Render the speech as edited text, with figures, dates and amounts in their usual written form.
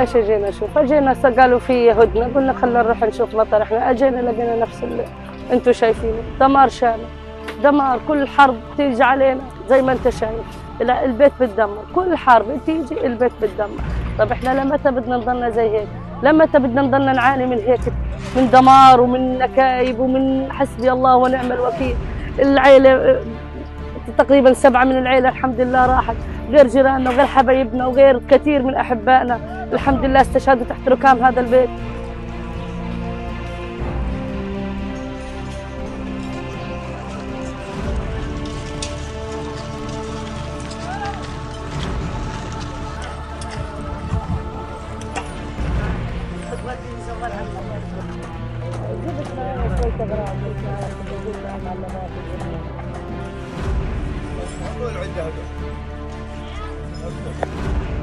اش جينا نشوف، جينا قالوا في هدنه، قلنا خلينا نروح نشوف مطر. احنا اجينا لقينا نفس اللي انتم شايفينه، دمار شامل، دمار. كل حرب تيجي علينا زي ما انت شايف، لا البيت بتدمر، كل حرب تيجي البيت بتدمر. طب احنا لمتى بدنا نضلنا زي هيك؟ لمتى بدنا نضلنا نعاني من هيك، من دمار ومن نكايب ومن حسبي الله ونعم الوكيل. العيله تقريبا 7 من العيله الحمد لله راحت، غير جيراننا وغير حبايبنا وغير كثير من احبائنا، الحمد لله استشهدوا تحت ركام هذا البيت.